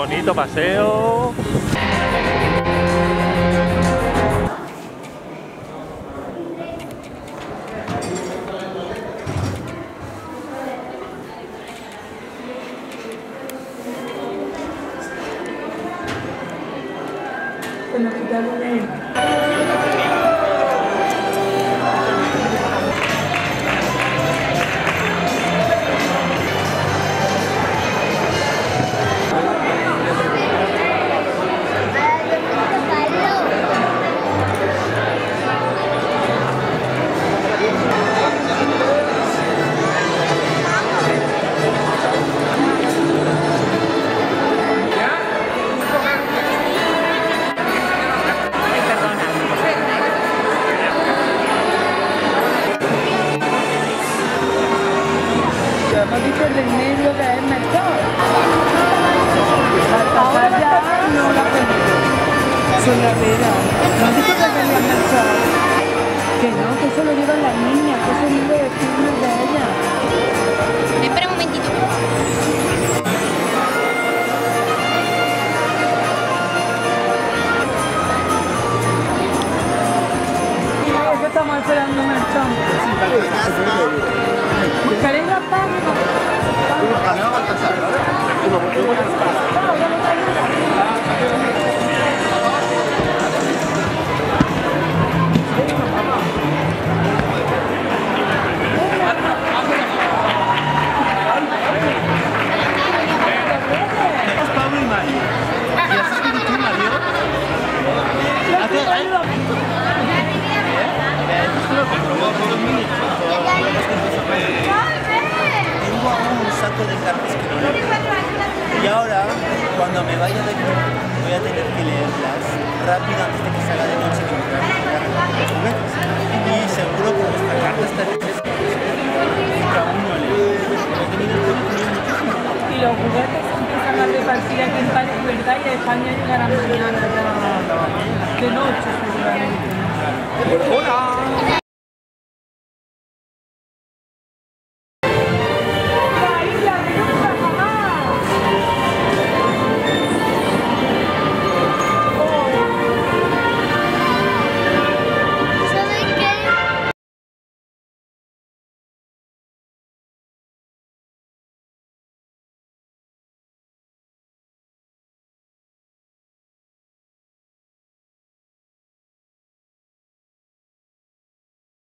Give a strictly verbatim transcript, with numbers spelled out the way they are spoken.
bonito paseo. Los juguetes empiezan a repartir aquí en París, ¿verdad? Y a España llegarán mañana.